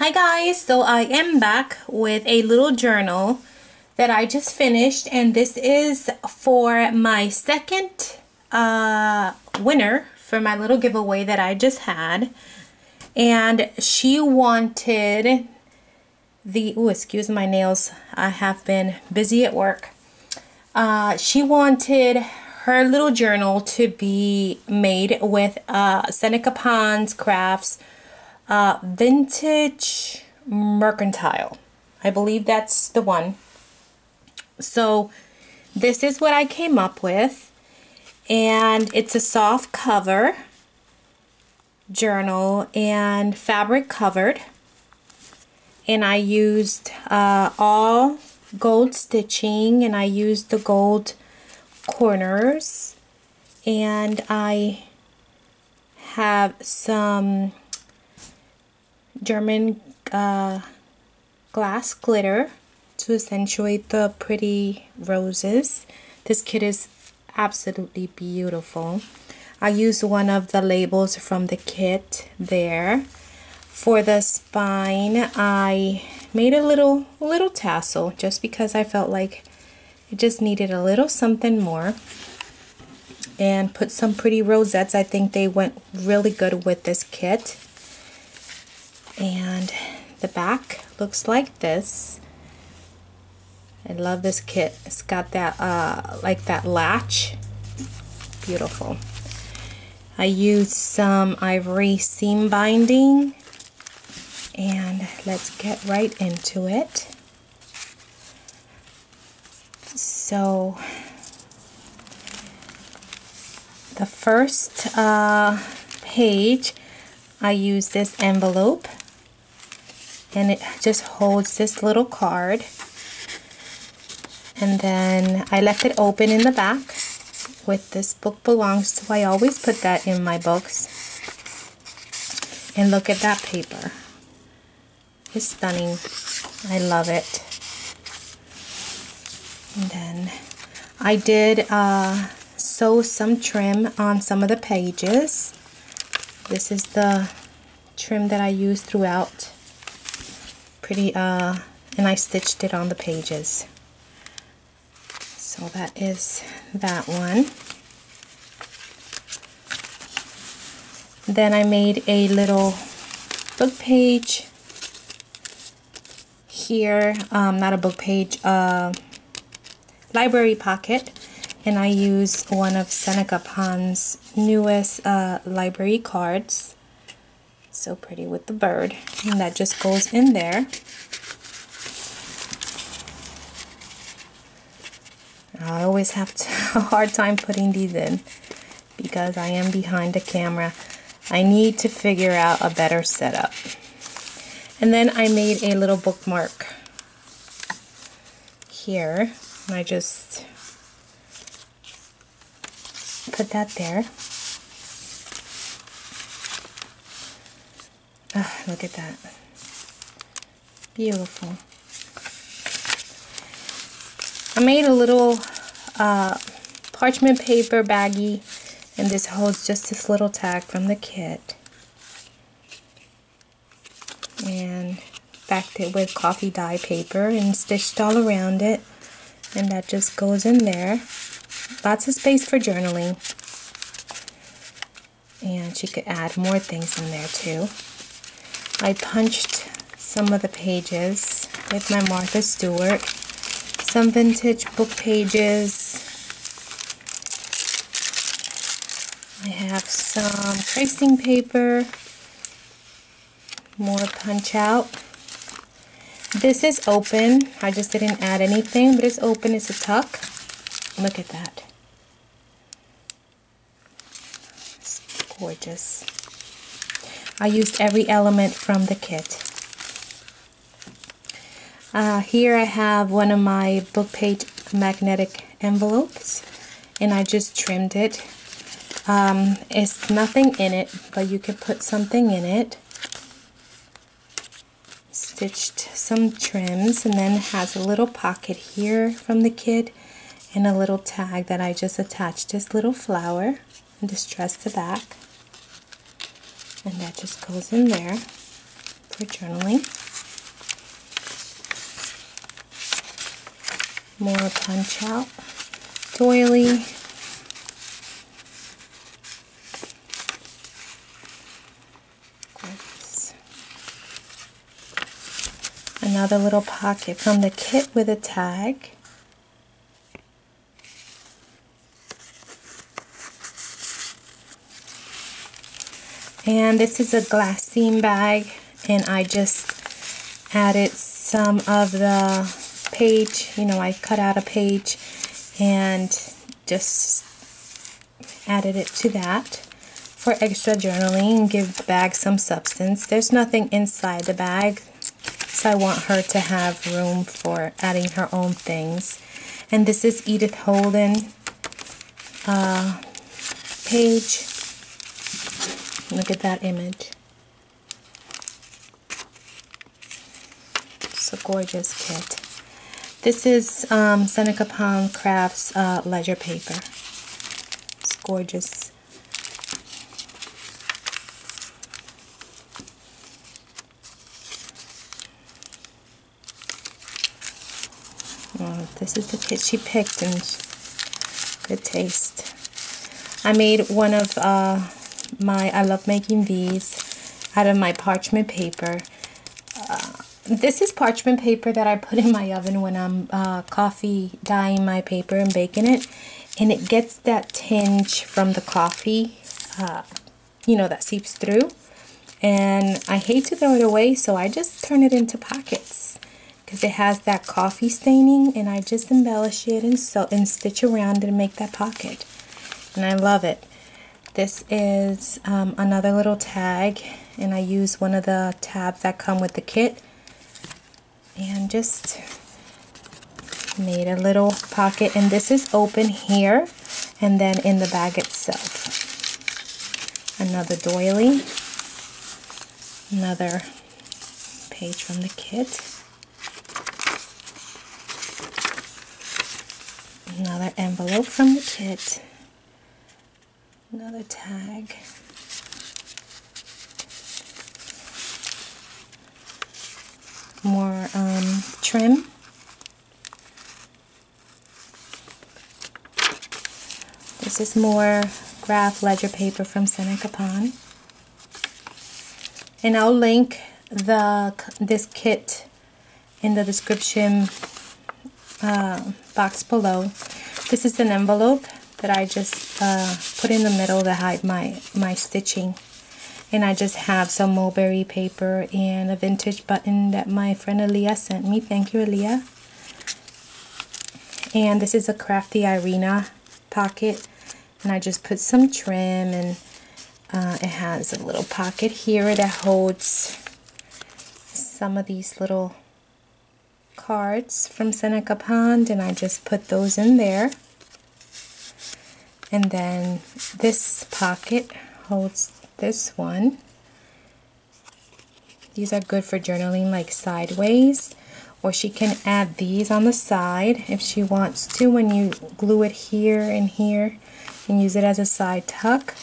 Hi guys, so I am back with a little journal that I just finished, and this is for my second winner for my little giveaway that I just had. And she wanted the, oh excuse my nails, I have been busy at work. She wanted her little journal to be made with Seneca Pond Crafts Vintage Mercantile. I believe that's the one. So this is what I came up with, and it's a soft cover journal and fabric covered, and I used all gold stitching, and I used the gold corners, and I have some German glass glitter to accentuate the pretty roses. This kit is absolutely beautiful. I used one of the labels from the kit there. For the spine, I made a little tassel just because I felt like it just needed a little something more, and put some pretty rosettes. I think they went really good with this kit. And the back looks like this. I love this kit. It's got that like that latch. Beautiful. I used some ivory seam binding, and let's get right into it. So the first page, I used this envelope, and it just holds this little card, and then I left it open in the back with "This book belongs to." I always put that in my books. And look at that paper. It's stunning. I love it. And then I did sew some trim on some of the pages. This is the trim that I used throughout. Pretty, and I stitched it on the pages. So that is that one. Then I made a little book page here, not a book page, library pocket, and I used one of Seneca Pond's newest library cards. So pretty with the bird, and that just goes in there. I always have a hard time putting these in because I am behind the camera. I need to figure out a better setup. And then I made a little bookmark here. And I just put that there. Ah, look at that. Beautiful. I made a little parchment paper baggie, and this holds just this little tag from the kit. And backed it with coffee dye paper and stitched all around it. And that just goes in there. Lots of space for journaling. And she could add more things in there too. I punched some of the pages with my Martha Stewart. Some vintage book pages. I have some tracing paper. More punch out. This is open. I just didn't add anything, but it's open. It's a tuck. Look at that. It's gorgeous. I used every element from the kit. Here I have one of my book page magnetic envelopes, and I just trimmed it. It's nothing in it, but you could put something in it. Stitched some trims, and then has a little pocket here from the kid, and a little tag that I just attached this little flower and distressed the back, and that just goes in there. for journaling. More punch out, doily, gloves. Another little pocket from the kit with a tag. And this is a glass seam bag, and I just added some of the page, you know, I cut out a page and just added it to that for extra journaling, give the bag some substance. There's nothing inside the bag, so I want her to have room for adding her own things. And this is Edith Holden page. Look at that image. It's a gorgeous kit. This is Seneca Pond Crafts ledger paper. It's gorgeous. Oh, this is the kit she picked, and good taste. I made one of I love making these out of my parchment paper. This is parchment paper that I put in my oven when I'm coffee dyeing my paper and baking it, and it gets that tinge from the coffee, you know, that seeps through, and I hate to throw it away, so I just turn it into pockets because it has that coffee staining, and I just embellish it and sew and stitch around and make that pocket, and I love it. This is another little tag, and I use one of the tabs that come with the kit. And just made a little pocket, and this is open here and then in the bag itself. Another doily, another page from the kit, another envelope from the kit, another tag. More trim, this is more graph ledger paper from Seneca Pond, and I'll link this kit in the description box below. This is an envelope that I just put in the middle to hide my stitching. And I just have some mulberry paper and a vintage button that my friend Aaliyah sent me. Thank you, Aaliyah. And this is a Crafty Irina pocket. And I just put some trim, and it has a little pocket here that holds some of these little cards from Seneca Pond. And I just put those in there. And then this pocket holds this one. These are good for journaling, like sideways, or she can add these on the side if she wants to when you glue it here and here, and use it as a side tuck.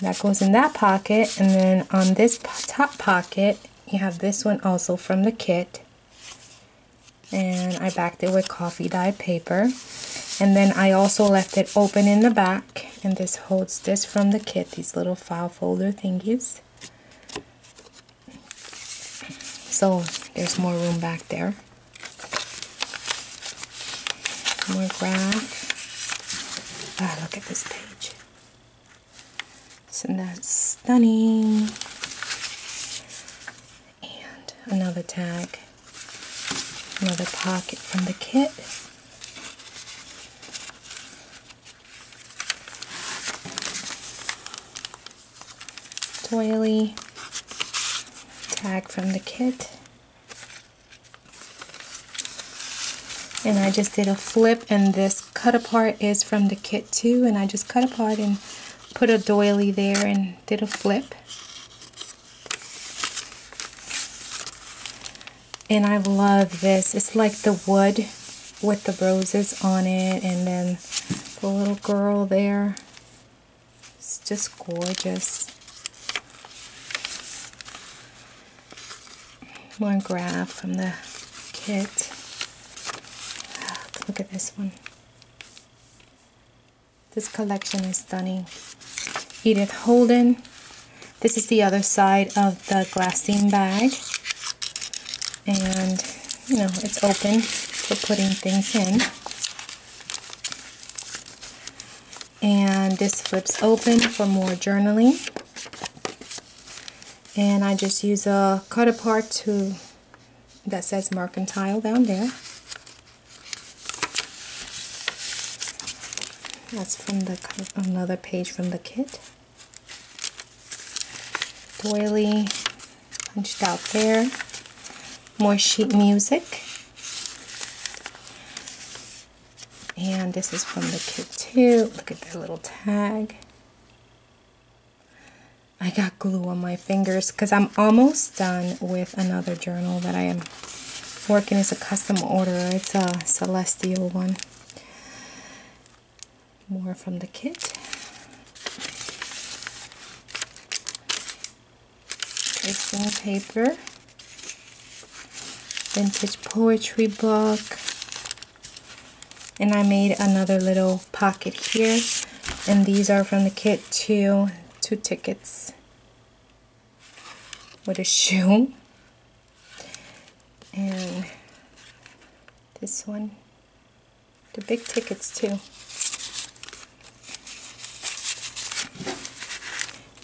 That goes in that pocket, and then on this top pocket you have this one also from the kit, and I backed it with coffee dye paper. And then I also left it open in the back, and this holds this from the kit, these little file folder thingies. So there's more room back there. More graph. Ah, look at this page. Isn't that stunning? And another tag. Another pocket from the kit. Oily tag from the kit, and I just did a flip, and this cut apart is from the kit too, and I just cut apart and put a doily there and did a flip. And I love this. It's like the wood with the roses on it, and then the little girl there. It's just gorgeous. more graph from the kit. Look at this one. This collection is stunning. Edith Holden. This is the other side of the glassine bag. And, you know, it's open for putting things in. And this flips open for more journaling. And I just use a cut apart to that says mercantile down there. That's from another page from the kit. Doily punched out there. More sheet music. And this is from the kit too. Look at that little tag. I got glue on my fingers because I'm almost done with another journal that I am working as a custom order. It's a celestial one. More from the kit. Tracing paper. Vintage poetry book. And I made another little pocket here. And these are from the kit too. 2 tickets with a shoe. And this one. The big tickets too.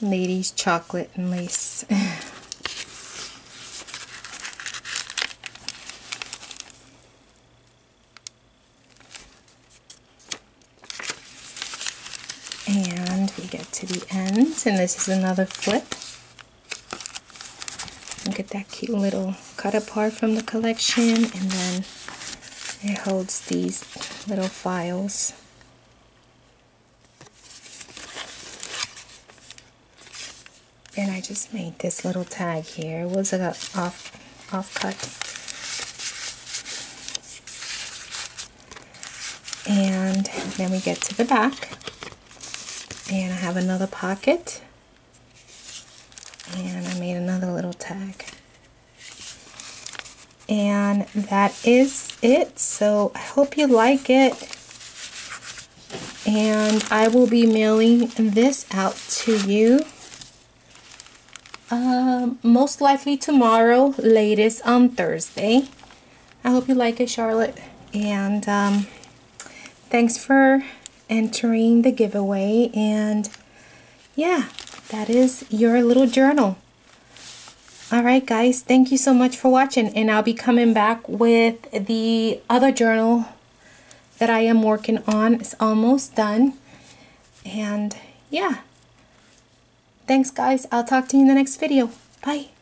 Ladies, chocolate and lace. And we get to the end, and this is another flip. Look at that cute little cut apart from the collection, and then it holds these little files. And I just made this little tag here. It was a off cut. And then we get to the back. And I have another pocket. And I made another little tag. And that is it. So I hope you like it. And I will be mailing this out to you. Most likely tomorrow, latest on Thursday. I hope you like it, Charlotte. And thanks for entering the giveaway. And yeah, that is your little journal. Alright guys, thank you so much for watching. And I'll be coming back with the other journal that I am working on. It's almost done. And yeah. Thanks guys, I'll talk to you in the next video. Bye.